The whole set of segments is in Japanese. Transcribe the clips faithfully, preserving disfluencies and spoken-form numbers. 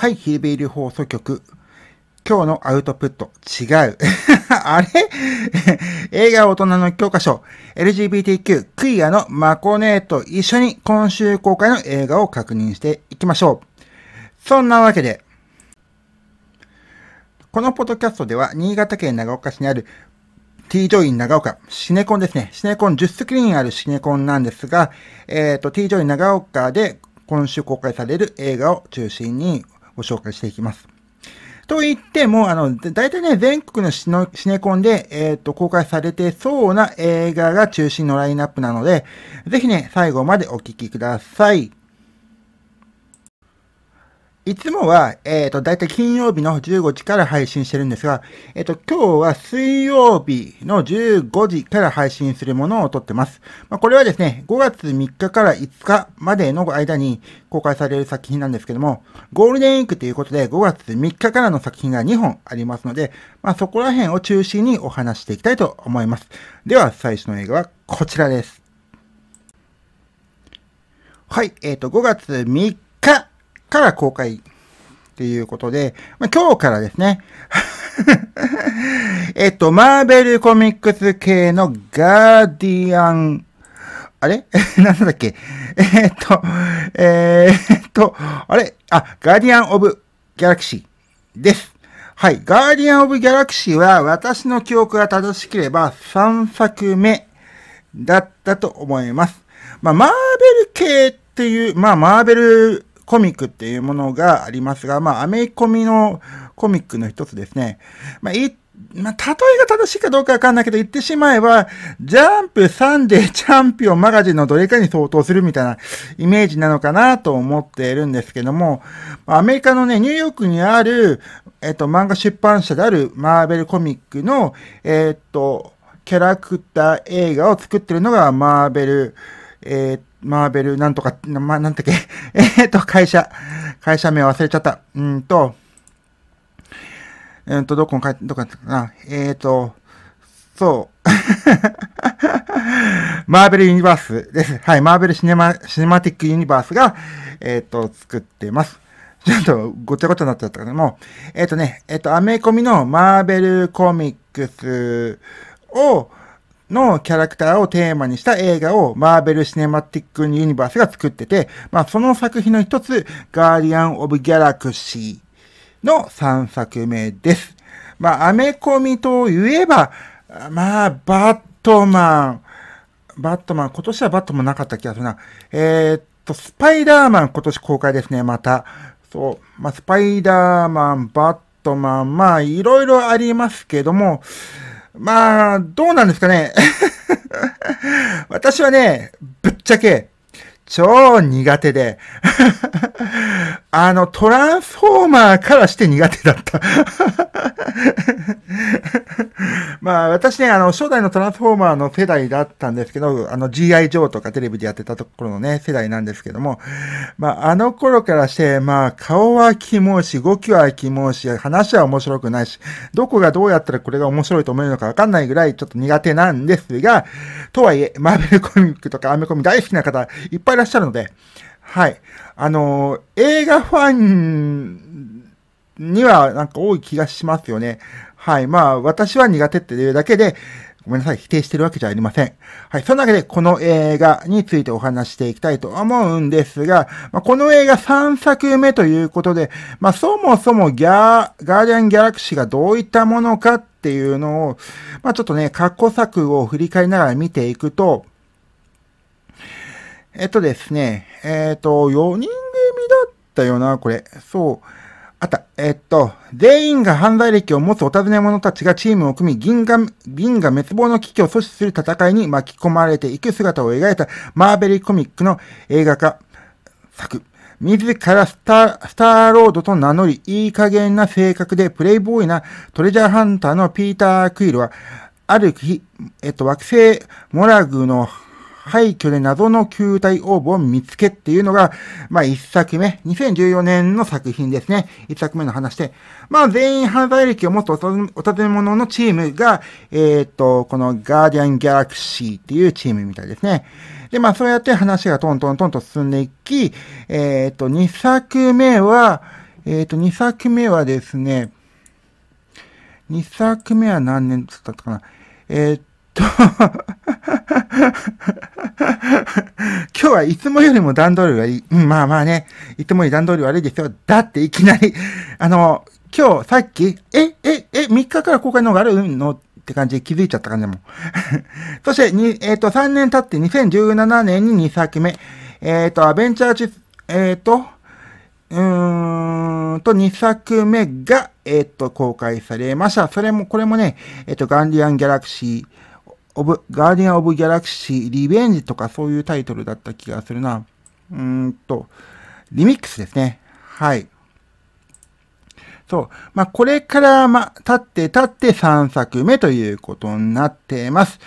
はい、ヒルベリー放送局。今日のアウトプット、違う。あれ映画大人の教科書、エルジービーティーキュー クイアのマコ姉と一緒に今週公開の映画を確認していきましょう。そんなわけで、このポッドキャストでは、新潟県長岡市にある T ジョイン長岡、シネコンですね。シネコンじゅっスクリーンあるシネコンなんですが、えっと、T ジョイン長岡で今週公開される映画を中心にご紹介していきます。と言っても、あの、大体ね、全国のシネコンで、えっと、公開されてそうな映画が中心のラインナップなので、ぜひね、最後までお聞きください。いつもは、えっと、だいたい金曜日のじゅうごじから配信してるんですが、えっと、今日は水曜日のじゅうごじから配信するものを撮ってます。まあ、これはですね、ごがつみっかからいつかまでの間に公開される作品なんですけども、ゴールデンウィークということでごがつみっかからの作品がにほんありますので、まあ、そこら辺を中心にお話していきたいと思います。では、最初の映画はこちらです。はい、えっと、ごがつみっか。から公開っていうことで、まあ、今日からですね。えっと、マーベルコミックス系のガーディアン、あれなんだっけえっと、えー、っと、あれあ、ガーディアン・オブ・ギャラクシーです。はい。ガーディアン・オブ・ギャラクシーは私の記憶が正しければさんさくめだったと思います。まあ、マーベル系っていう、まあ、マーベルコミックっていうものがありますが、まあ、アメコミのコミックの一つですね。まあ、い、まあ、例えが正しいかどうかわかんないけど、言ってしまえば、ジャンプ、サンデー、チャンピオン、マガジンのどれかに相当するみたいなイメージなのかなと思っているんですけども、アメリカのね、ニューヨークにある、えっと、漫画出版社であるマーベルコミックの、えっと、キャラクター映画を作ってるのがマーベル、えっと、マーベルなんとか、ま、なんだっけえっと、会社。会社名忘れちゃった。うんと、うんと、どこに書いて、どこに書いてたかなえっと、そう。マーベルユニバースです。はい、マーベルシネマ、シネマティックユニバースが、えっと、作ってます。ちょっとごちゃごちゃになっちゃったけども、えっとね、えっと、アメコミのマーベルコミックスを、のキャラクターをテーマにした映画をマーベル・シネマティック・ユニバースが作ってて、まあその作品の一つ、ガーディアン・オブ・ギャラクシーのさんさくめです。まあアメコミといえば、まあバットマン、バットマン、今年はバットマンなかった気がするな。えー、っと、スパイダーマン今年公開ですね、また。そう、まあスパイダーマン、バットマン、まあいろいろありますけども、まあ、どうなんですかね。私はね、ぶっちゃけ、超苦手で。あの、トランスフォーマーからして苦手だった。まあ、私ね、あの、初代のトランスフォーマーの世代だったんですけど、あの、ジーアイジョー とかテレビでやってたところのね、世代なんですけども、まあ、あの頃からして、まあ、顔はキモいし、動きはキモいし、話は面白くないし、どこがどうやったらこれが面白いと思えるのかわかんないぐらいちょっと苦手なんですが、とはいえ、マーベルコミックとかアメコミ大好きな方、いっぱいいらっしゃるので、はい。あのー、映画ファンにはなんか多い気がしますよね。はい。まあ、私は苦手っていうだけで、ごめんなさい、否定してるわけじゃありません。はい。そんなわけで、この映画についてお話していきたいと思うんですが、まあ、この映画さんさくめということで、まあ、そもそもギャー、ガーディアン・ギャラクシーがどういったものかっていうのを、まあ、ちょっとね、過去作を振り返りながら見ていくと、えっとですね、えっと、よにん組だったよな、これ。そう。あった。えっと、全員が犯罪歴を持つお尋ね者たちがチームを組み、銀河、銀河滅亡の危機を阻止する戦いに巻き込まれていく姿を描いたマーベルコミックの映画化作。自らスター、スターロードと名乗り、いい加減な性格でプレイボーイなトレジャーハンターのピーター・クイルは、ある日、えっと、惑星モラグの廃墟で謎の球体オーブを見つけっていうのが、まあいっさくめ、にせんじゅうよねんの作品ですね。いっさくめの話で。まあ全員犯罪歴を持つお尋ね者のチームが、えっと、このガーディアン・ギャラクシーっていうチームみたいですね。で、まあそうやって話がトントントンと進んでいき、えっと、にさくめは、えっと、にさくめはですね、にさくめは何年つったかな。えー、っと、今日はいつもよりも段取りがいい。うん、まあまあね、いつもより段取り悪いですよ。だっていきなり、あの、今日さっき、え、え、え、みっかから公開のがあるのって感じで気づいちゃった感じだもん。そして、に、えー、っと、さんねん経ってにせんじゅうななねんににさくめ。えー、っと、アベンチャーチ、えー、っと、うーんと、にさくめが、えっと、公開されました。それも、これもね、えっと、ガーディアン・ギャラクシー、オブ、ガーディアン・オブ・ギャラクシー、リベンジとかそういうタイトルだった気がするな。うーんと、リミックスですね。はい。そう。まあ、これから、ま、経って経ってさんさくめということになってます。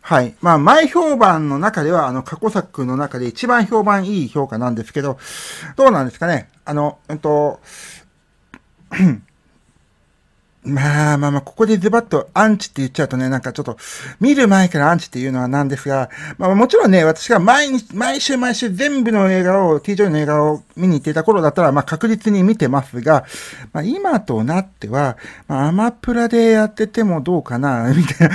はい。まあ、前評判の中では、あの、過去作の中で一番評判いい評価なんですけど、どうなんですかね。あの、うんと、まあまあまあ、ここでズバッとアンチって言っちゃうとね、なんかちょっと、見る前からアンチっていうのはなんですが、まあもちろんね、私が毎日、毎週毎週全部の映画を、T・ジョイの映画を見に行っていた頃だったら、まあ確実に見てますが、まあ今となっては、まあアマプラでやっててもどうかな、みたいな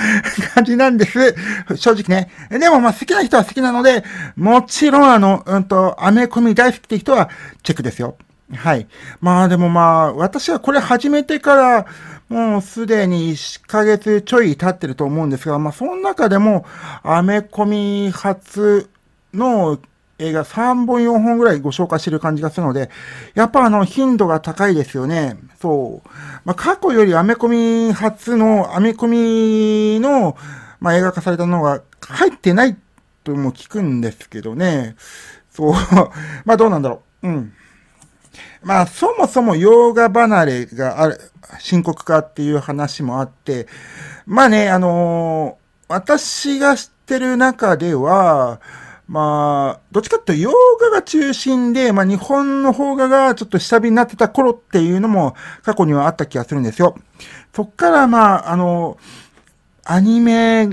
感じなんです。正直ね。でもまあ好きな人は好きなので、もちろんあの、うんと、アメコミ大好きって人はチェックですよ。はい。まあでもまあ、私はこれ始めてから、もうすでにいっかげつちょい経ってると思うんですが、まあその中でも、アメコミ初の映画さんぼんよんほんぐらいご紹介してる感じがするので、やっぱあの頻度が高いですよね。そう。まあ過去よりアメコミ初の、アメコミの、まあ映画化されたのが入ってないとも聞くんですけどね。そう。まあどうなんだろう。うん。まあ、そもそも洋画離れがある、深刻化っていう話もあって、まあね、あのー、私が知ってる中では、まあ、どっちかっていうと洋画が中心で、まあ日本の邦画がちょっと下火になってた頃っていうのも過去にはあった気がするんですよ。そっからまあ、あのー、アニメ、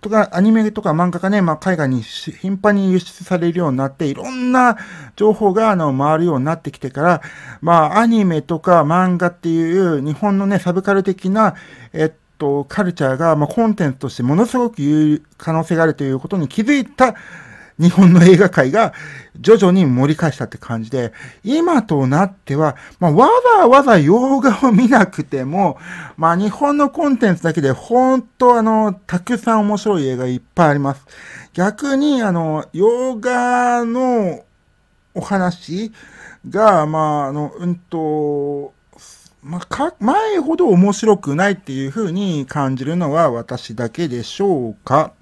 とか、アニメとか漫画がね、まあ、海外に頻繁に輸出されるようになって、いろんな情報が、あの、回るようになってきてから、まあ、アニメとか漫画っていう、日本のね、サブカル的な、えっと、カルチャーが、まあ、コンテンツとしてものすごく有可能性があるということに気づいた、日本の映画界が徐々に盛り返したって感じで、今となっては、まあ、わざわざ洋画を見なくても、まあ、日本のコンテンツだけで、ほんとあの、たくさん面白い映画いっぱいあります。逆に、あの、洋画のお話が、まあ、あの、うんと、まあ、か、前ほど面白くないっていう風に感じるのは私だけでしょうか。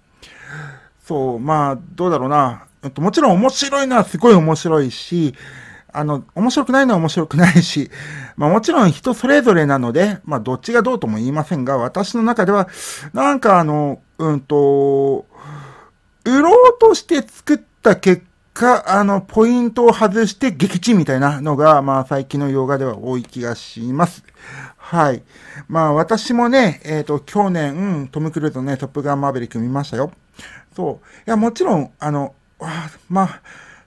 そう、まあ、どうだろうな。もちろん面白いのはすごい面白いし、あの、面白くないのは面白くないし、まあもちろん人それぞれなので、まあどっちがどうとも言いませんが、私の中では、なんかあの、うんと、売ろうとして作った結果、あの、ポイントを外して撃沈みたいなのが、まあ最近の洋画では多い気がします。はい。まあ私もね、えっと、去年、トム・クルーズのね、トップガンマーヴェリック見ましたよ。そう。いや、もちろん、あの、あまあ、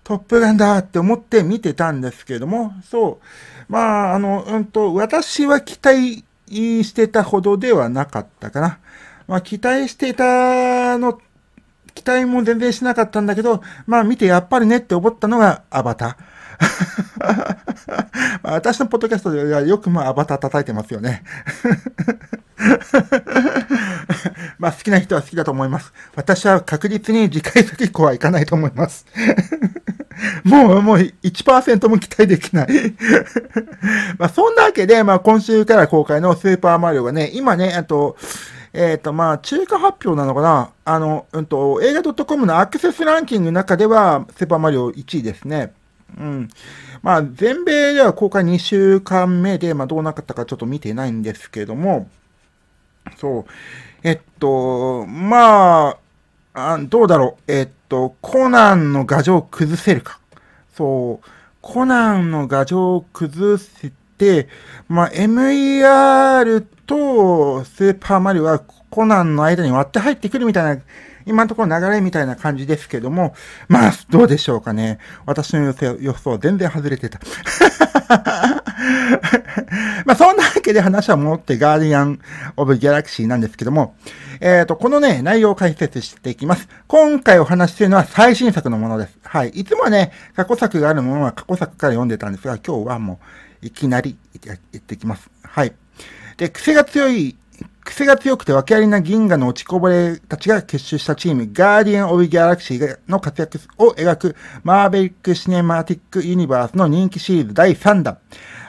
トップガンだって思って見てたんですけれども、そう。まあ、あの、うんと、私は期待してたほどではなかったかな。まあ、期待してたの、期待も全然しなかったんだけど、まあ、見てやっぱりねって思ったのがアバター。私のポッドキャストではよくまあアバター叩いてますよね。まあ好きな人は好きだと思います。私は確実に次回作以降はいかないと思います。もうもう いちパーセント も期待できない。まあそんなわけで、まあ今週から公開のスーパーマリオがね、今ね、あと、えっと、まあ、中間発表なのかなあの、うんと、映画 .com のアクセスランキングの中では、スーパーマリオいちいですね。うん。まあ、全米では公開にしゅうかんめで、まあ、どうなかったかちょっと見てないんですけども、そう。えっと、まあ、あどうだろう。えっと、コナンの牙城を崩せるか。そう。コナンの牙城を崩せて、まあ、エムイーアール とスーパーマリオはコナンの間に割って入ってくるみたいな、今のところ流れみたいな感じですけども、まあ、どうでしょうかね。私の予想、予想全然外れてた。けで話は戻ってガーディアン・オブ・ギャラクシーなんですけども、えっと、このね、内容を解説していきます。今回お話しするのは最新作のものです。はい。いつもはね、過去作があるものは過去作から読んでたんですが、今日はもう、いきなり言ってきます。はい。で、癖が強い、癖が強くて訳ありな銀河の落ちこぼれたちが結集したチーム、ガーディアン・オブ・ギャラクシーの活躍を描くマーベリック・シネマティック・ユニバースの人気シリーズだいさんだん。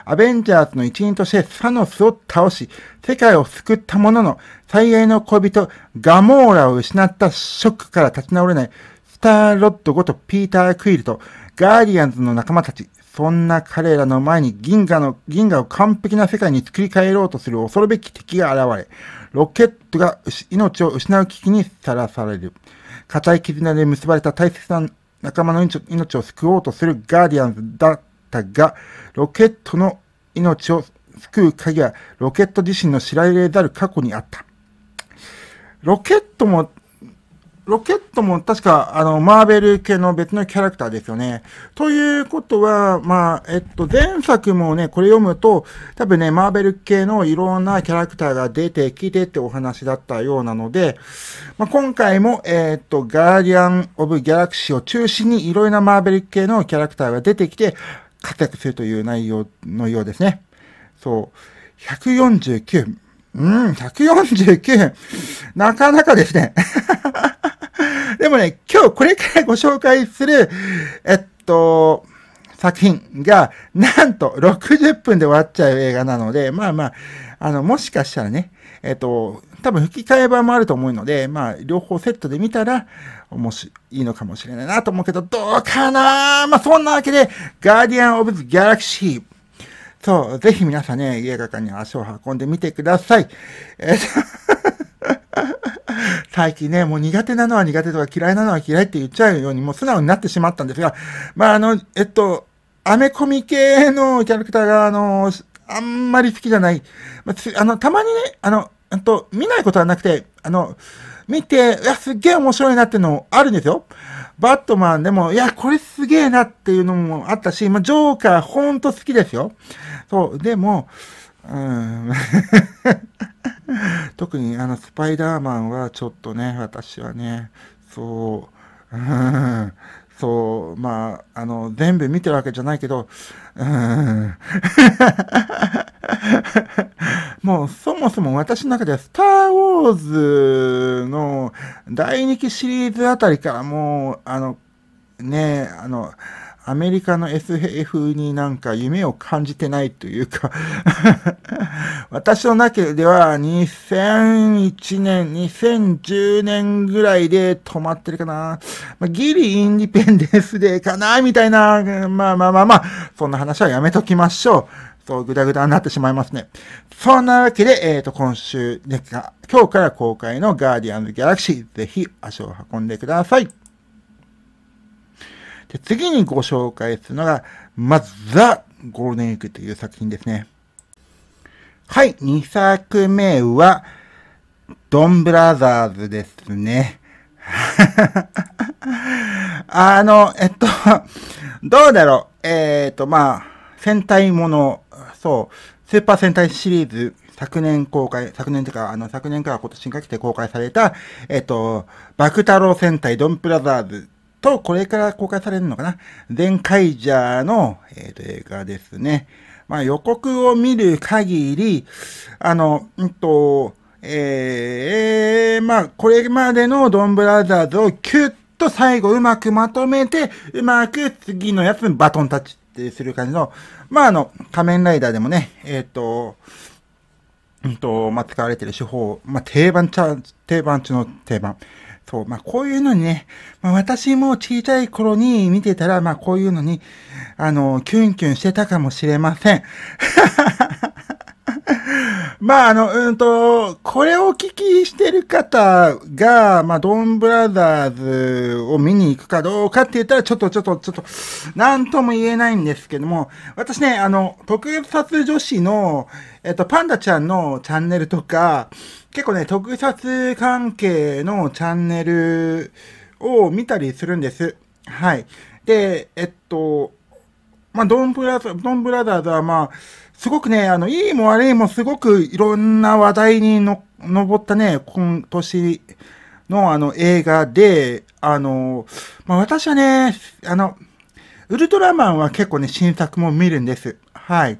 アベンジャーズの一員としてサノスを倒し、世界を救ったものの最愛の恋人、ガモーラを失ったショックから立ち直れないスターロッドごとピーター・クイルとガーディアンズの仲間たち、そんな彼らの前に銀河の、銀河を完璧な世界に作り変えようとする恐るべき敵が現れ、ロケットが命を失う危機にさらされる。固い絆で結ばれた大切な仲間の命を救おうとするガーディアンズだったが、ロケットの命を救う鍵はロケット自身の知られざる過去にあった。ロケットも、ロケットも確か、あの、マーベル系の別のキャラクターですよね。ということは、まあ、えっと、前作もね、これ読むと、多分ね、マーベル系のいろんなキャラクターが出てきてってお話だったようなので、まあ、今回も、えっと、ガーディアン・オブ・ギャラクシーを中心にいろいろなマーベル系のキャラクターが出てきて、活躍するという内容のようですね。そう。ひゃくよんじゅうきゅう。うん、ひゃくよんじゅうきゅう。なかなかですね。でもね、今日これからご紹介する、えっと、作品が、なんとろくじゅっぷんで終わっちゃう映画なので、まあまあ、あの、もしかしたらね、えっと、多分吹き替え版もあると思うので、まあ、両方セットで見たら、もし、いいのかもしれないなと思うけど、どうかなー。まあ、そんなわけで、ガーディアン・オブ・ギャラクシー。そう、ぜひ皆さんね、映画館に足を運んでみてください。えっと最近ね、もう苦手なのは苦手とか嫌いなのは嫌いって言っちゃうようにもう素直になってしまったんですが、まああの、えっと、アメコミ系のキャラクターがあの、あんまり好きじゃない。あの、たまにね、あの、えっと、見ないことはなくて、あの、見て、いや、すっげえ面白いなっていうのあるんですよ。バットマンでも、いや、これすげえなっていうのもあったし、まあ、ジョーカーほんと好きですよ。そう、でも、うーん。特にあのスパイダーマンはちょっとね、私はね、そう、うん、そう、まあ、あの、全部見てるわけじゃないけど、うん、もうそもそも私の中ではスターウォーズのだいにきシリーズあたりからもう、あの、ね、あの、アメリカの エスエフ になんか夢を感じてないというか、私の中ではにせんいちねん、にせんじゅうねんぐらいで止まってるかな。まあ、ギリインディペンデンスデーかなみたいな。まあまあまあまあ、そんな話はやめときましょう。そう、ぐだぐだになってしまいますね。そんなわけで、えっと、今週ですが、今日から公開のガーディアンズ・ギャラクシー、ぜひ足を運んでください。で次にご紹介するのが、まず、ザ・ゴールデンウィークという作品ですね。はい、にさくめは、ドンブラザーズですね。あの、えっと、どうだろう。えー、っと、まあ、戦隊もの、そう、スーパー戦隊シリーズ、昨年公開、昨年というか、あの、昨年から今年にかけて公開された、えっと、バク太郎戦隊ドンブラザーズ、と、これから公開されるのかなゼンカイジャーの、えーと、映画ですね。まあ予告を見る限り、あの、んと、えー、まあこれまでのドンブラザーズをキュッと最後うまくまとめて、うまく次のやつにバトンタッチってする感じの、まああの、仮面ライダーでもね、えーと、んと、まあ使われてる手法、まあ定番ちゃ、定番中の定番。そう、まあ、こういうのにね、まあ、私も小さい頃に見てたら、まあ、こういうのに、あの、キュンキュンしてたかもしれません。まあ、あの、うんと、これをお聞きしてる方が、まあ、ドンブラザーズを見に行くかどうかって言ったら、ちょっとちょっとちょっと、なんとも言えないんですけども、私ね、あの、特撮女子の、えっと、パンダちゃんのチャンネルとか、結構ね、特撮関係のチャンネルを見たりするんです。はい。で、えっと、まあ、ドンブラザー、ドンブラザーズはまあ、すごくね、あの、いいも悪いもすごくいろんな話題にの、上ったね、今年のあの映画で、あの、まあ私はね、あの、ウルトラマンは結構ね、新作も見るんです。はい。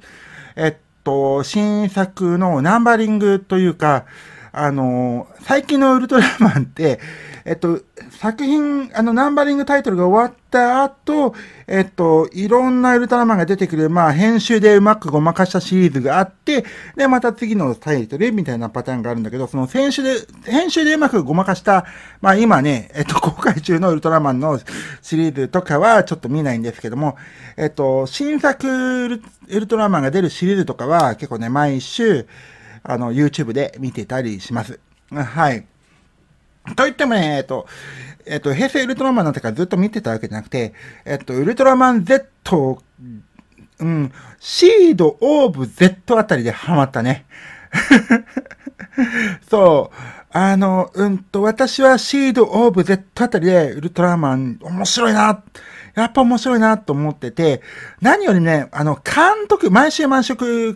えっと、新作のナンバリングというか、あの、最近のウルトラマンって、えっと、作品、あの、ナンバリングタイトルが終わった後、えっと、いろんなウルトラマンが出てくる、まあ、編集でうまくごまかしたシリーズがあって、で、また次のタイトルみたいなパターンがあるんだけど、その、編集で、編集でうまくごまかした、まあ、今ね、えっと、公開中のウルトラマンのシリーズとかはちょっと見ないんですけども、えっと、新作ウル、ウルトラマンが出るシリーズとかは結構ね、毎週、あの、YouTube で見てたりします。はい。といってもね、えっと、えっと、平成ウルトラマンなんてからずっと見てたわけじゃなくて、えっと、ウルトラマン Z、うん、シード・オーブ・ Z あたりでハマったね。そう。あの、うんと、私はシード・オーブ・ Z あたりでウルトラマン面白いな。やっぱ面白いなと思ってて、何よりね、あの、監督、毎週毎週、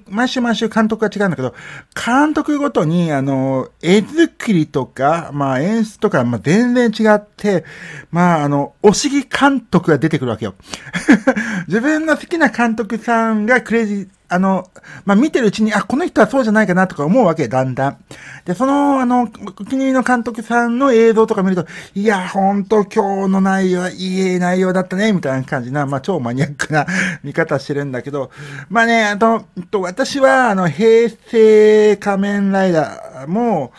毎週毎週監督が違うんだけど、監督ごとに、あの、絵作りとか、まあ演出とか、まあ全然違って、まああの、おしぎ監督が出てくるわけよ。自分の好きな監督さんがクレイジー、あの、まあ見てるうちに、あ、この人はそうじゃないかなとか思うわけ、だんだん。で、その、あの、お気に入りの監督さんの映像とか見ると、いや、ほんと今日の内容はいい内容だったね、みたいな感じな、まあ超マニアックな見方してるんだけど、まあね、あと、私は、あの、平成仮面ライダーも、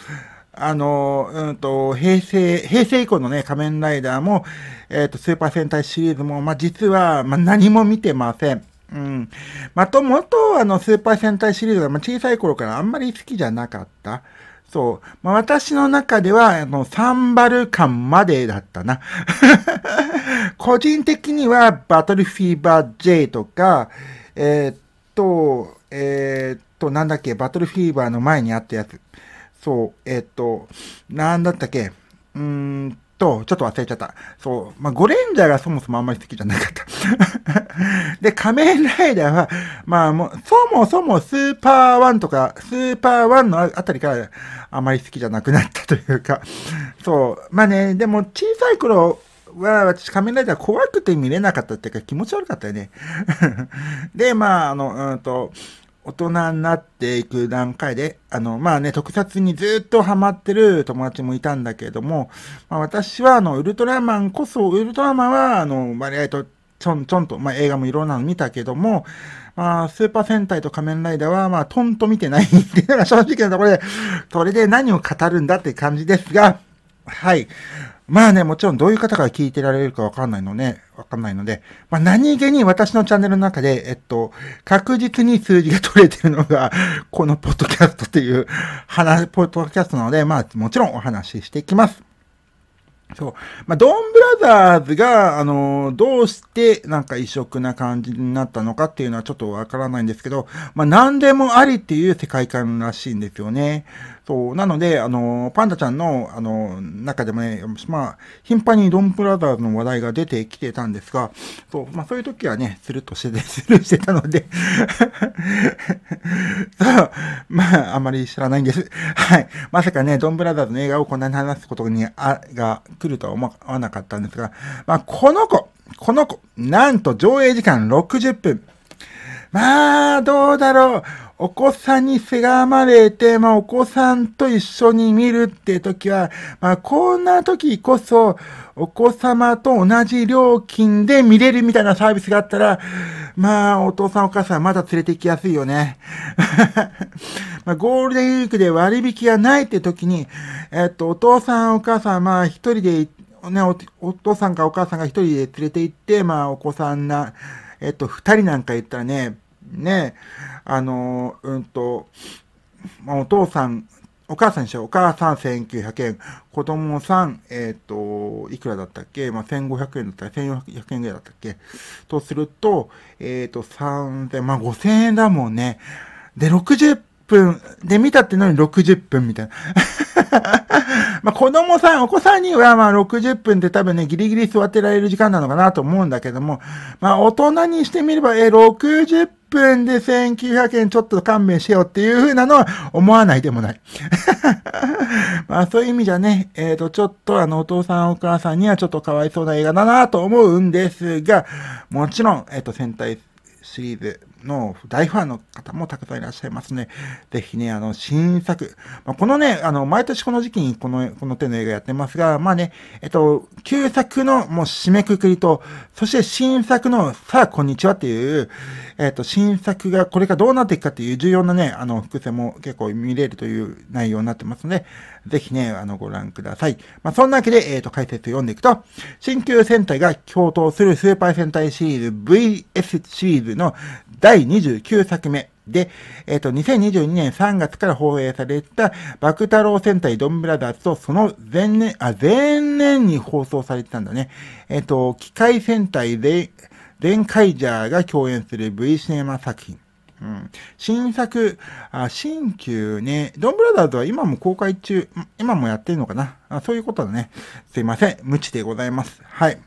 あの、うんと、平成、平成以降のね、仮面ライダーも、えっと、スーパー戦隊シリーズも、まあ実は、まあ何も見てません。うん。まともと、あの、スーパー戦隊シリーズが、まあ、小さい頃からあんまり好きじゃなかった。そう。まあ、私の中では、あの、サンバルカンまでだったな。個人的には、バトルフィーバー J とか、えー、っと、えー、っと、なんだっけ、バトルフィーバーの前にあったやつ。そう、えー、っと、なんだったっけ、うーん。と、ちょっと忘れちゃった。そう。まあ、ゴレンジャーがそもそもあんまり好きじゃなかった。で、仮面ライダーは、まあ、もう、そもそもスーパーワンとか、スーパーワンのあたりからあまり好きじゃなくなったというか、そう。まあね、でも小さい頃は私仮面ライダー怖くて見れなかったっていうか気持ち悪かったよね。で、まあ、あの、うんと、大人になっていく段階で、あの、まあね、特撮にずっとハマってる友達もいたんだけれども、まあ私は、あの、ウルトラマンこそ、ウルトラマンは、あの、割合とちょんちょんと、まあ映画もいろんなの見たけども、まあ、スーパー戦隊と仮面ライダーは、まあ、とんと見てないっていうのが正直なところで、それで何を語るんだって感じですが、はい。まあね、もちろんどういう方が聞いてられるかわかんないのね、わかんないので、まあ何気に私のチャンネルの中で、えっと、確実に数字が取れてるのが、このポッドキャストっていう話、ポッドキャストなので、まあもちろんお話ししていきます。そう。まあ、ドンブラザーズが、あの、どうしてなんか異色な感じになったのかっていうのはちょっとわからないんですけど、まあ、何でもありっていう世界観らしいんですよね。そう。なので、あの、パンダちゃんの、あの、中でもね、まあ、頻繁にドンブラザーズの話題が出てきてたんですが、そう。まあ、そういう時はね、スルッとして、スルーしてたので、そう。まあ、あんまり知らないんです。はい。まさかね、ドンブラザーズの映画をこんなに話すことに、あ、が、来るとは思わなかったんですが、まあ、この子、この子、なんと上映時間ろくじゅっぷん。まあ、どうだろう。お子さんにせがまれて、まあ、お子さんと一緒に見るって時は、まあ、こんな時こそ、お子様と同じ料金で見れるみたいなサービスがあったら、まあ、お父さんお母さんまだ連れて行きやすいよね。まあ、ゴールデンウィークで割引がないって時に、えっと、お父さんお母さん、まあ、一人で、ね、お、お父さんかお母さんが一人で連れて行って、まあ、お子さんな、えっと、二人なんか行ったらね、ねえ、あの、うんと、まあ、お父さん、お母さんにしよう。お母さんせんきゅうひゃくえん。子供さん、えっと、いくらだったっけ？まあ、せんごひゃくえんだったらせんよんひゃくえんぐらいだったっけ？とすると、えっと、さんぜん、まあ、ごせんえんだもんね。で、60分で見たってのにろくじゅっぷんみたいな。まあ子供さん、お子さんにはまあろくじゅっぷんで多分ね、ギリギリ座ってられる時間なのかなと思うんだけども、まあ大人にしてみれば、え、ろくじゅっぷんでせんきゅうひゃくえんちょっと勘弁しようっていう風なのは思わないでもない。まあそういう意味じゃね、えっと、ちょっとあのお父さんお母さんにはちょっとかわいそうな映画だなと思うんですが、もちろん、えっと、戦隊シリーズの大ファンの方もたくさんいらっしゃいますね。ぜひね、あの、新作。まあ、このね、あの、毎年この時期にこの、この手の映画やってますが、まあね、えっと、旧作のもう締めくくりと、そして新作のさあこんにちはっていう、えっと、新作がこれからどうなっていくかっていう重要なね、あの、伏線も結構見れるという内容になってますので、ぜひね、あの、ご覧ください。まあ、そんなわけで、えっと、解説読んでいくと、新旧戦隊が共闘するスーパー戦隊シリーズ ブイエス シリーズのだいにじゅうきゅうさくめで、えっと、にせんにじゅうにねんさんがつから放映された、バク太郎戦隊ドンブラザーズと、その前年、あ、前年に放送されてたんだね。えっと、機械戦隊レ、レンカイジャーが共演する V シネマ作品。うん、新作、あ、新旧ね、ドンブラザーズは今も公開中、今もやってるのかなあ、そういうことだね。すいません、無知でございます。はい。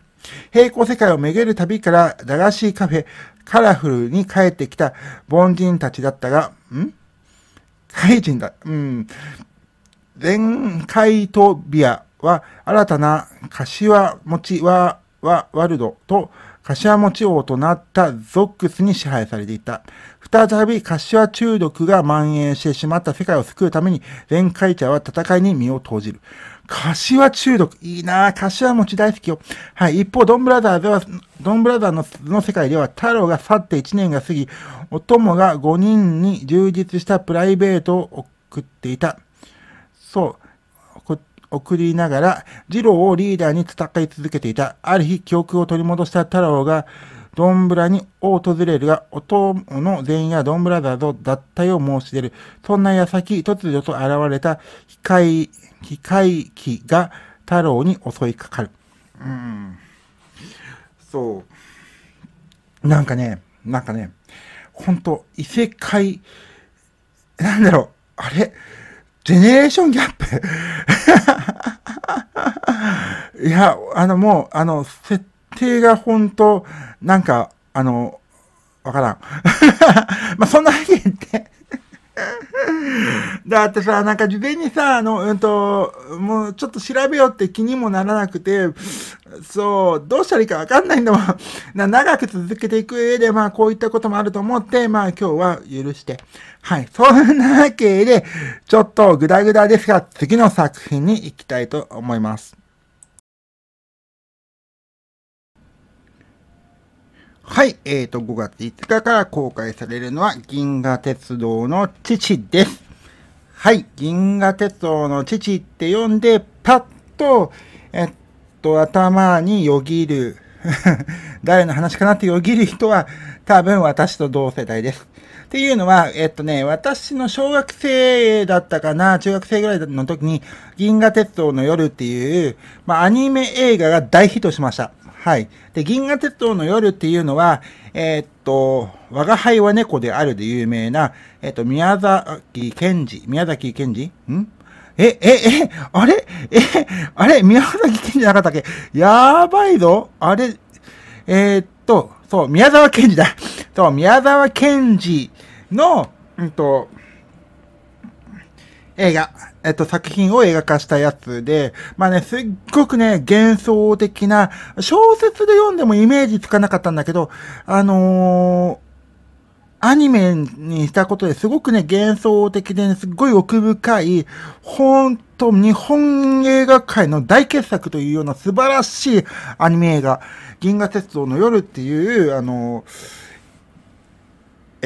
平行世界を巡る旅から駄菓子カフェ、カラフルに帰ってきた凡人たちだったが、ん？怪人だ。うん。全怪トビアは新たな柏餅は、は、ワルドと柏餅王となったゾックスに支配されていた。再び柏中毒が蔓延してしまった世界を救うために、全怪者は戦いに身を投じる。柏中毒。いいなぁ。柏餅大好きよ。はい。一方、ドンブラザーズは、ドンブラザーの、の世界では、太郎が去っていちねんが過ぎ、お供がごにんに充実したプライベートを送っていた。そう。送りながら、ジローをリーダーに戦い続けていた。ある日、記憶を取り戻した太郎が、ドンブラに訪れるが、お供の全員がドンブラザーズを脱退を申し出る。そんな矢先、突如と現れた、機械、機械機が太郎に襲いかかる。うん。そう。なんかね、なんかね、ほんと、異世界、なんだろう、あれジェネレーションギャップ。いや、あのもう、あの、設定がほんと、なんか、あの、わからん。まあ、そんなわけで。だってさ、なんか事前にさ、あの、うんと、もうちょっと調べようって気にもならなくて、そう、どうしたらいいかわかんないんだもん。な、長く続けていく上で、まあこういったこともあると思って、まあ今日は許して。はい。そんなわけで、ちょっとグダグダですが、次の作品に行きたいと思います。はい。えっと、ごがついつかから公開されるのは、銀河鉄道の父です。はい。銀河鉄道の父って呼んで、パッと、えっと、頭によぎる、誰の話かなってよぎる人は、多分私と同世代です。っていうのは、えっとね、私の小学生だったかな、中学生ぐらいの時に、銀河鉄道の夜っていう、まあ、アニメ映画が大ヒットしました。はい。で、銀河鉄道の夜っていうのは、えー、っと、我が輩は猫であるで有名な、えー、っと、宮崎賢治、宮崎賢治んえ、え、え、あれえ、あれ宮崎賢治じゃなかったっけやばいぞあれえー、っと、そう、宮沢賢治だ。そう、宮沢賢治の、うんと、映画、えっと、作品を映画化したやつで、まあね、すっごくね、幻想的な、小説で読んでもイメージつかなかったんだけど、あのー、アニメにしたことですごくね、幻想的で、ね、すっごい奥深い、ほんと日本映画界の大傑作というような素晴らしいアニメ映画、銀河鉄道の夜っていう、あのー、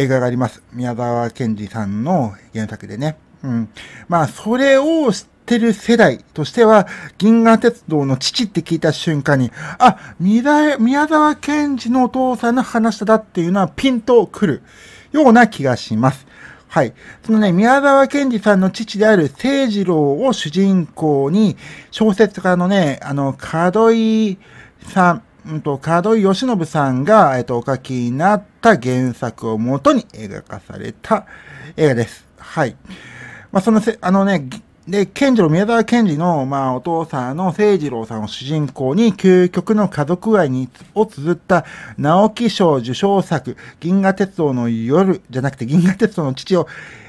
映画があります。宮沢賢治さんの原作でね。うん。まあ、それを知ってる世代としては、銀河鉄道の父って聞いた瞬間に、あ、宮沢賢治のお父さんの話だっていうのはピンとくるような気がします。はい。そのね、宮沢賢治さんの父である清次郎を主人公に、小説家のね、あの、角井さん、うんと、門井慶喜さんが、えっと、お書きになった原作をもとに描かされた映画です。はい。まあ、そのせ、あのね、で、健次郎、宮沢賢治の、まあ、お父さんの清次郎さんを主人公に、究極の家族愛に、を綴った、直木賞受賞作、銀河鉄道の夜、じゃなくて、銀河鉄道の父を、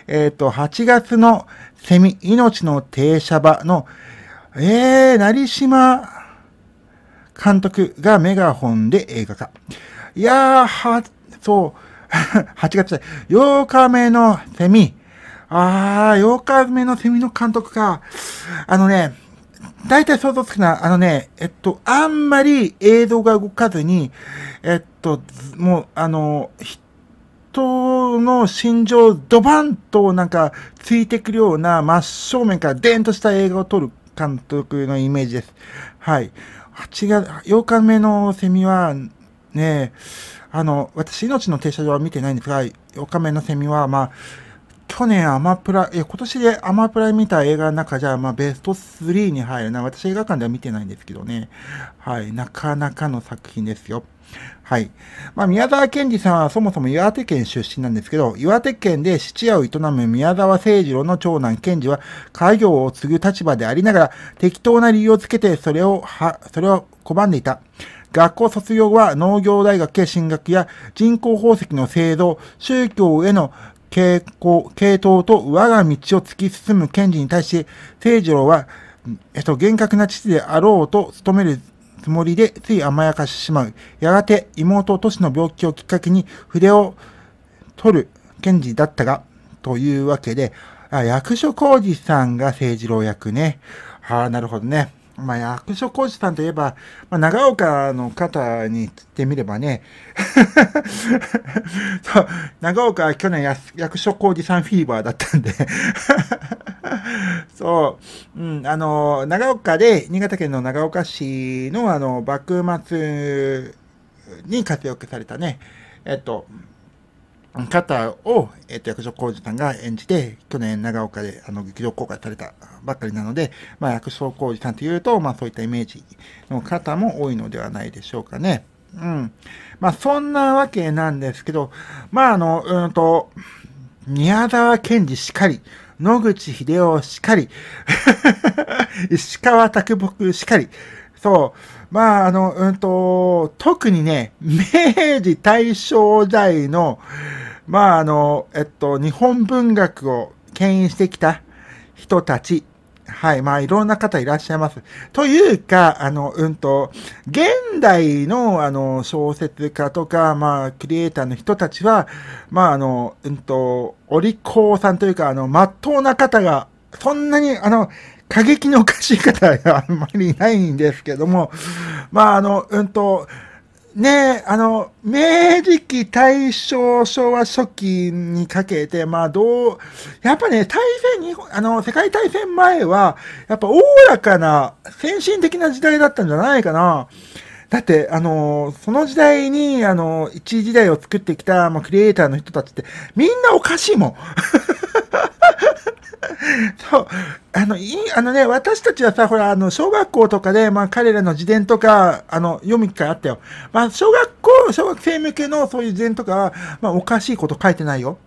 えっと、はちがつのセミ、命の停車場の、えー、成島監督がメガホンで映画化。いやー、は、そう、はちがつようかめのセミ、あー、ようかめのセミの監督か。あのね、大体想像つくな、あのね、えっと、あんまり映像が動かずに、えっと、もう、あの、人の心情をドバンとなんかついてくるような真正面からデーンとした映画を撮る監督のイメージです。はい。はちがつ、ようかめのセミは、ね、あの、私、命の停車場は見てないんですが、ようかめのセミは、まあ、去年アマプラ、いや、今年でアマプラ見た映画の中じゃ、まあ、ベストスリーに入るな。私、映画館では見てないんですけどね。はい。なかなかの作品ですよ。はい。まあ、宮沢賢治さんはそもそも岩手県出身なんですけど、岩手県で質屋を営む宮沢清次郎の長男賢治は、家業を継ぐ立場でありながら、適当な理由をつけてそれをは、それを拒んでいた。学校卒業後は農業大学へ進学や、人工宝石の製造、宗教への傾向、系統と我が道を突き進む賢治に対し、清次郎は、えっと、厳格な父であろうと努めるつもりで、つい甘やかしてしまう。やがて、妹トシの病気をきっかけに筆を取る賢治だったが、というわけで、あ、役所広司さんが清次郎役ね。はあ、なるほどね。まあ、役所広司さんといえば、まあ、長岡の方に言ってみればね、そう、長岡は去年や役所広司さんフィーバーだったんで、そう、うん、あの、長岡で、新潟県の長岡市の、あの、幕末に活躍されたね、えっと、方を、えっと、役所広司さんが演じて、去年長岡で、あの、劇場公開されたばっかりなので、まあ、役所広司さんというと、まあ、そういったイメージの方も多いのではないでしょうかね。うん。まあ、そんなわけなんですけど、まあ、あの、うんと、宮沢賢治しかり、野口英世しかり、石川啄木しかり、そう、まあ、あの、うんと、特にね、明治大正時代の、まあ、あの、えっと、日本文学を牽引してきた人たち。はい。まあ、いろんな方いらっしゃいます。というか、あの、うんと、現代の、あの、小説家とか、まあ、クリエイターの人たちは、まあ、あの、うんと、お利口さんというか、あの、まっとうな方が、そんなに、あの、過激におかしい方はあんまりいないんですけども、まあ、あの、うんと、ねえ、あの、明治期、大正、昭和初期にかけて、まあ、どう、やっぱね、大戦、日本、あの、世界大戦前は、やっぱ、おおらかな、先進的な時代だったんじゃないかな。だって、あの、その時代に、あの、一時代を作ってきた、まあ、クリエイターの人たちって、みんなおかしいもん。そう。あの、いい、あのね、私たちはさ、ほら、あの、小学校とかで、まあ、彼らの自伝とか、あの、読む機会あったよ。まあ、小学校、小学生向けのそういう自伝とかは、まあ、おかしいこと書いてないよ。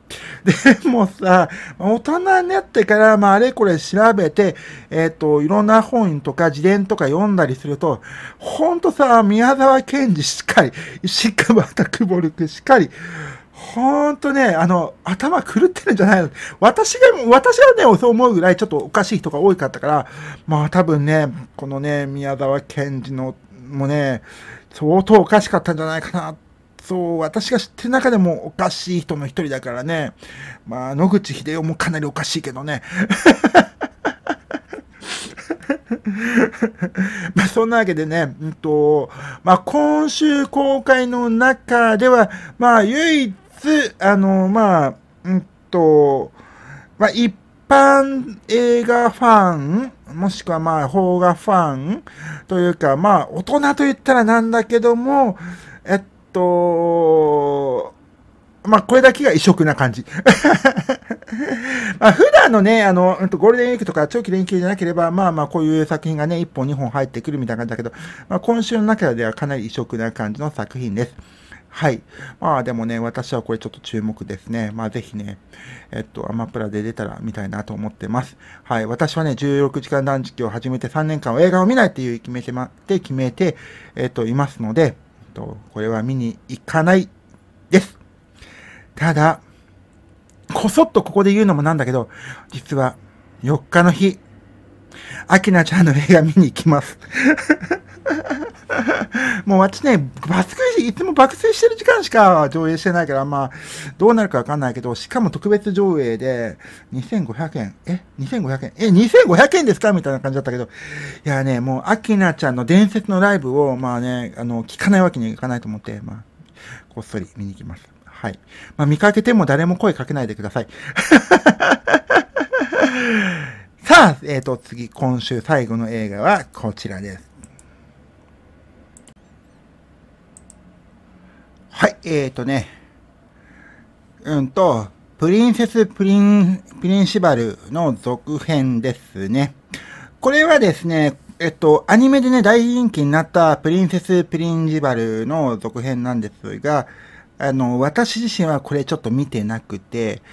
でもさ、大人になってから、まあ、あれこれ調べて、えっと、いろんな本とか自伝とか読んだりすると、ほんとさ、宮沢賢治しっかり、石川啄木しっかり、ほんとね、あの、頭狂ってるんじゃないの？私が、私はね、そう思うぐらいちょっとおかしい人が多かったから、まあ多分ね、このね、宮沢賢治の、もね、相当おかしかったんじゃないかな。そう、私が知ってる中でもおかしい人の一人だからね。まあ、野口英世もかなりおかしいけどね。まあそんなわけでね、うんと、まあ今週公開の中では、まあ唯一、あの、まあ、うんと、まあ一般映画ファン、もしくはまあ邦画ファンというか、まあ大人と言ったらなんだけども、えっと、まあ、これだけが異色な感じ。まあ普段のね、あの、ゴールデンウィークとか長期連休じゃなければ、まあまあ、こういう作品がね、いっぽんにほん入ってくるみたいな感じだけど、まあ、今週の中ではかなり異色な感じの作品です。はい。まあでもね、私はこれちょっと注目ですね。まあぜひね、えっと、アマプラで出たら見たいなと思ってます。はい。私はね、じゅうろくじかん断食を始めてさんねんかんは映画を見ないっていう決めてま、って決めて、えっと、いますので、えっと、これは見に行かないです。ただ、こそっとここで言うのもなんだけど、実はよっかの日、アキナちゃんの映画見に行きます。もう私ね、爆睡し、いつも爆睡してる時間しか上映してないから、まあ、どうなるかわかんないけど、しかも特別上映で、にせんごひゃくえん、え ?にせんごひゃくえん、え ?にせんごひゃくえんですかみたいな感じだったけど、いやね、もう、アキナちゃんの伝説のライブを、まあね、あの、聞かないわけにはいかないと思って、まあ、こっそり見に行きます。はい。まあ、見かけても誰も声かけないでください。さあ、えっと、次、今週最後の映画はこちらです。はい、えっとね、うんと、プリンセス・プリン、プリンシバルの続編ですね。これはですね、えっと、アニメでね、大人気になったプリンセス・プリンシバルの続編なんですが、あの、私自身はこれちょっと見てなくて、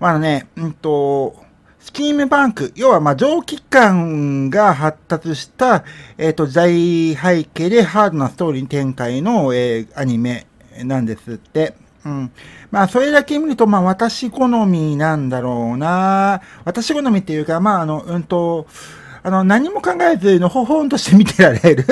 まあね、うんと、スキームバンク、要はまあ蒸気機関が発達した、えっと、時代背景でハードなストーリー展開の、えー、アニメなんですって。うん。まあ、それだけ見ると、まあ、私好みなんだろうな。私好みっていうか、まあ、あの、うんと、あの、何も考えずのほほんとして見てられる。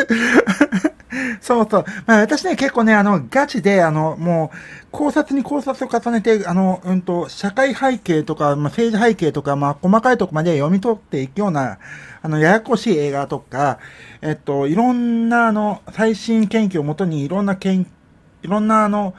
そうそう。まあ私ね、結構ね、あの、ガチで、あの、もう、考察に考察を重ねて、あの、うんと、社会背景とか、まあ、政治背景とか、まあ、細かいとこまで読み取っていくような、あの、ややこしい映画とか、えっと、いろんな、あの、最新研究をもとに、いろんな研、いろんな、あの、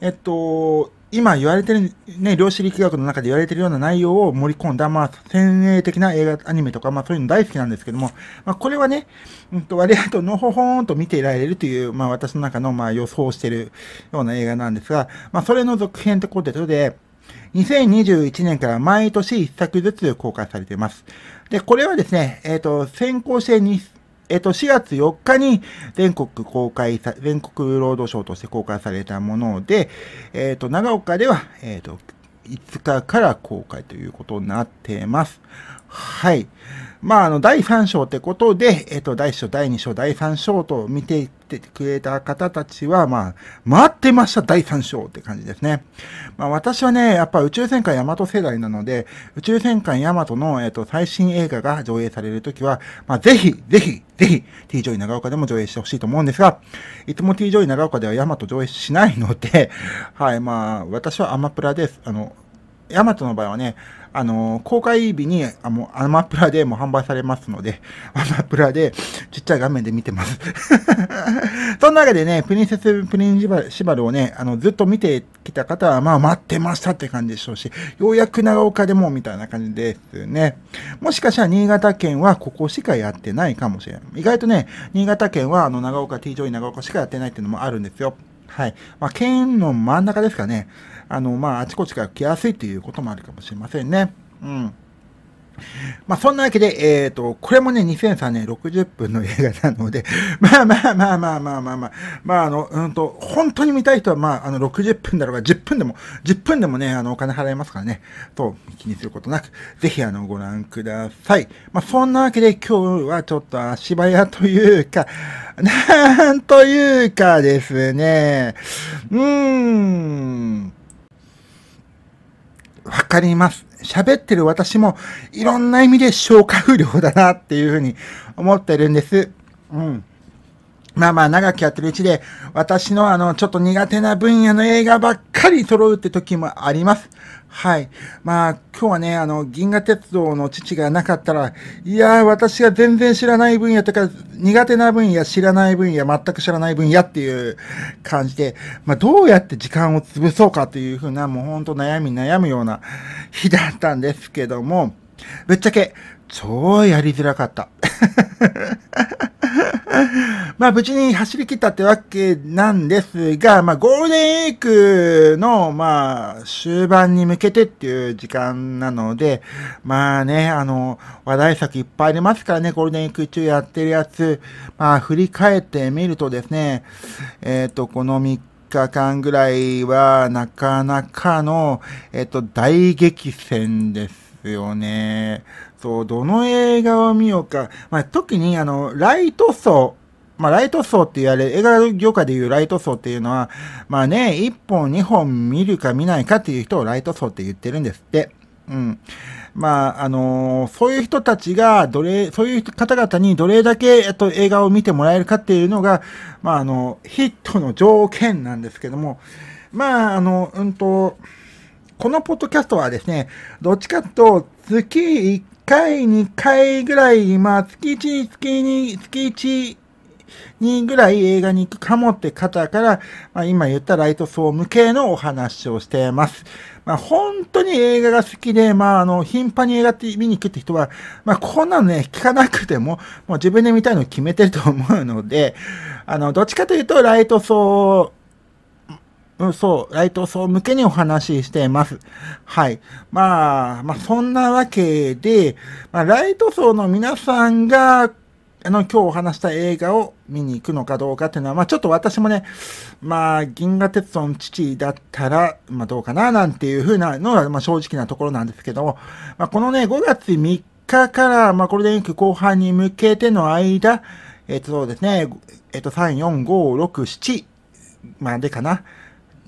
えっと、今言われてる、ね、量子力学の中で言われてるような内容を盛り込んだ、まあ、先鋭的な映画、アニメとか、まあ、そういうの大好きなんですけども、まあ、これはね、うんと、割とのほほんと見ていられるという、まあ、私の中の、まあ、予想してるような映画なんですが、まあ、それの続編ということで、にせんにじゅういちねんから毎年いっさくずつ公開されています。で、これはですね、えっと、先行してに、えっと、しがつよっかに全国公開さ、全国労働省として公開されたもので、えっと、長岡では、えっと、いつかから公開ということになってます。はい。まあ、あの、だいさん章ってことで、えっと、だいいっ章、だいに章、だいさん章と見ていってくれた方たちは、まあ、待ってました、だいさん章って感じですね。まあ、私はね、やっぱ宇宙戦艦ヤマト世代なので、宇宙戦艦ヤマトの、えっと、最新映画が上映されるときは、まあ、ぜひ、ぜひ、ぜひ、T ジョイ長岡でも上映してほしいと思うんですが、いつも T ジョイ長岡ではヤマト上映しないので、はい、まあ、私はアマプラです。あの、ヤマトの場合はね、あの、公開日に、あの、アマプラでも販売されますので、アマプラでちっちゃい画面で見てます。そんなわけでね、プリンセス・プリンシバル、シバルをね、あの、ずっと見てきた方は、まあ、待ってましたって感じでしょうし、ようやく長岡でも、みたいな感じですね。もしかしたら新潟県はここしかやってないかもしれない。意外とね、新潟県は、あの、長岡、T ジョイ長岡しかやってないっていうのもあるんですよ。はい。まあ、県の真ん中ですかね。あの、まあ、あちこちから来やすいということもあるかもしれませんね。うん。まあ、そんなわけで、えっと、これもね、にせんさんねんろくじゅっぷんの映画なので、まあまあまあまあまあまあまあ、まあ、あの、うんと、本当に見たい人は、まあ、あの、ろくじゅっぷんだろうが、じゅっぷんでも、じゅっぷんでもね、あの、お金払いますからね、と、気にすることなく、ぜひ、あの、ご覧ください。まあ、そんなわけで、今日はちょっと足早というか、なんというかですね、うーん、わかります。喋ってる私もいろんな意味で消化不良だなっていうふうに思ってるんです。うん。まあまあ長くやってるうちで私のあのちょっと苦手な分野の映画ばっかり揃うって時もあります。はい。まあ今日はね、あの銀河鉄道の父がなかったら、いやー私が全然知らない分野とか苦手な分野、知らない分野、全く知らない分野っていう感じで、まあどうやって時間を潰そうかというふうなもうほんと悩み悩むような日だったんですけども、ぶっちゃけ超やりづらかった。まあ無事に走り切ったってわけなんですが、まあゴールデンウィークのまあ終盤に向けてっていう時間なので、まあね、あの話題作いっぱいありますからね、ゴールデンウィーク中やってるやつ、まあ振り返ってみるとですね、えっと、このみっかかんぐらいはなかなかの、えっと、大激戦です。ですよね。そう、どの映画を見ようか。まあ、特に、あの、ライト層。まあ、ライト層って言われる、映画業界でいうライト層っていうのは、まあね、いっぽんにほん見るか見ないかっていう人をライト層って言ってるんですって。うん。まあ、あのー、そういう人たちが、どれ、そういう方々にどれだけ、えっと、映画を見てもらえるかっていうのが、まあ、あの、ヒットの条件なんですけども、まあ、あの、うんと、このポッドキャストはですね、どっちかと月いっかい、にかいぐらい、まあ月いち、月に、月いち、にぐらい映画に行くかもって方から、まあ、今言ったライト層向けのお話をしています。まあ本当に映画が好きで、まああの、頻繁に映画って見に行くって人は、まあこんなのね、聞かなくても、もう自分で見たいの決めてると思うので、あの、どっちかというとライト層、うん、そう、ライト層向けにお話ししています。はい。まあ、まあ、そんなわけで、まあ、ライト層の皆さんが、あの、今日お話した映画を見に行くのかどうかっていうのは、まあ、ちょっと私もね、まあ、銀河鉄道の父だったら、まあ、どうかな、なんていうふうなのが、まあ、正直なところなんですけども、まあ、このね、ごがつみっかから、まあ、ゴールデンウィーク後半に向けての間、えっと、そうですね、えっと、さん、よん、ご、ろく、しち、までかな。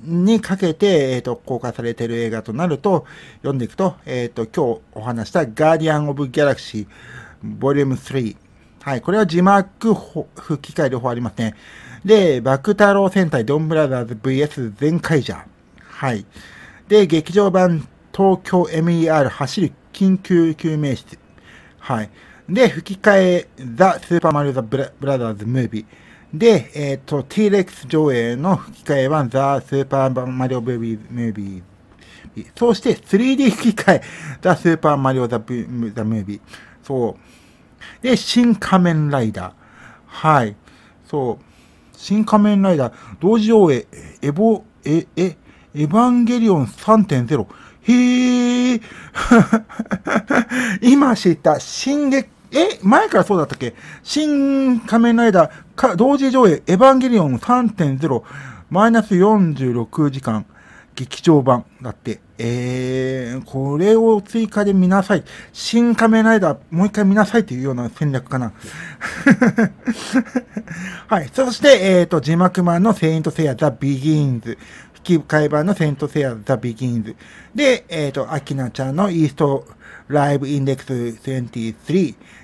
にかけて、えっと、公開されている映画となると、読んでいくと、えっと、今日お話したガーディアン・オブ・ギャラクシー、ボリュームスリー。はい、これは字幕、吹き替え両方ありますね。で、バク太郎戦隊、ドンブラザーズ ブイエス ゼンカイジャー。はい。で、劇場版、東京 エムイーアール 走る緊急救命室。はい。で、吹き替え、ザ・スーパーマリオ・ザ・ブラザーズ・ムービー。で、えっと、ティーレックス 上映の吹き替え版、ザ・スーパーマリオ・ムービー。そして スリーディー 吹き替え、ザ・スーパーマリオ・ザ・ムービー。そう。で、新仮面ライダー。はい。そう。新仮面ライダー、同時上映、エボ、え、え、エヴァンゲリオン さんてんゼロ。へー。今知った、新劇、え、前からそうだったっけ？新仮面ライダーか、同時上映、エヴァンゲリオン さんてんゼロ、マイナスよんじゅうろくじかん、劇場版。だって、えー、これを追加で見なさい。新仮面ライダー、もう一回見なさいというような戦略かな。はい。そして、えっと、字幕版のセイントセイヤ、ザ・ビギンズ。吹き替え版のセイントセイヤ、ザ・ビギンズ。で、えっと、アキナちゃんのイースト、ライブインデックスにじゅうさん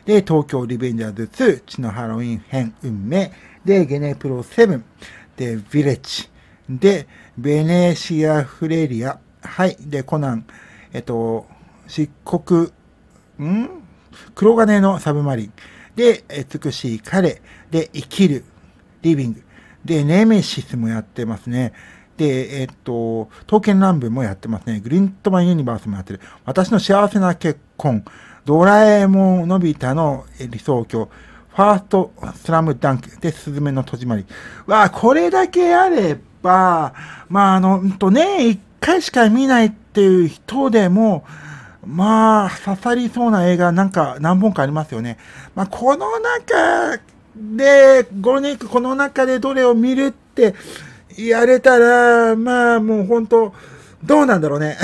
で、東京リベンジャーズツー、血のハロウィン編、運命で、ゲネプロセブンで、ヴィレッジで、ベネシア・フレリア、はい、で、コナン、えっと、漆黒、ん？黒金のサブマリンで、美しい彼で、生きる、リビングで、ネメシスもやってますね。で、えっと、刀剣乱舞もやってますね。グリントマンユニバースもやってる。私の幸せな結婚。ドラえもんのび太の理想郷。ファーストスラムダンク。で、すずめの戸締まり。わあ、これだけあれば、まあ、あの、うんとね、一回しか見ないっていう人でも、まあ、刺さりそうな映画なんか何本かありますよね。まあ、この中で、ゴールデンウィークこの中でどれを見るって、やれたら、まあ、もう本当、どうなんだろうね。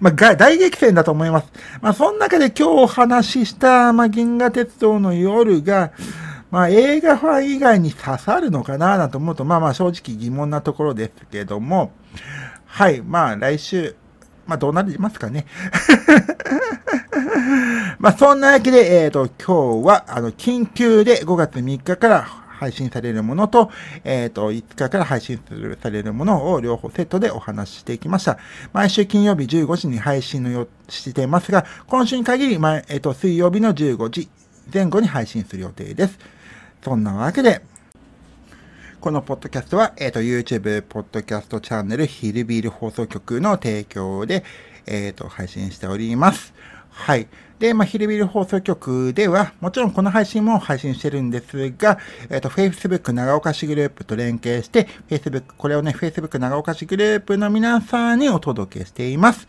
まあ、大激戦だと思います。まあ、その中で今日お話しした、まあ、銀河鉄道の夜が、まあ、映画ファン以外に刺さるのかな、なんて思うと、まあまあ、正直疑問なところですけども、はい、まあ、来週、まあ、どうなりますかね。まあ、そんなわけで、えっと、今日は、あの、緊急でごがつみっかから、配信されるものと、えっと、いつかから配信するされるものを両方セットでお話ししていきました。毎週金曜日じゅうごじに配信のよしていますが、今週に限り、ま、えっと、水曜日のじゅうごじぜん後に配信する予定です。そんなわけで、このポッドキャストは、えっと、YouTube ポッドキャストチャンネルヒルビール放送局の提供で、えっと、配信しております。はい。で、まあ、ヒルビル放送局では、もちろんこの配信も配信してるんですが、えっと、Facebook 長岡市グループと連携して、Facebook、これをね、Facebook 長岡市グループの皆さんにお届けしています。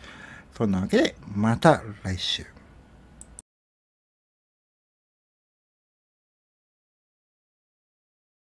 そんなわけで、また来週。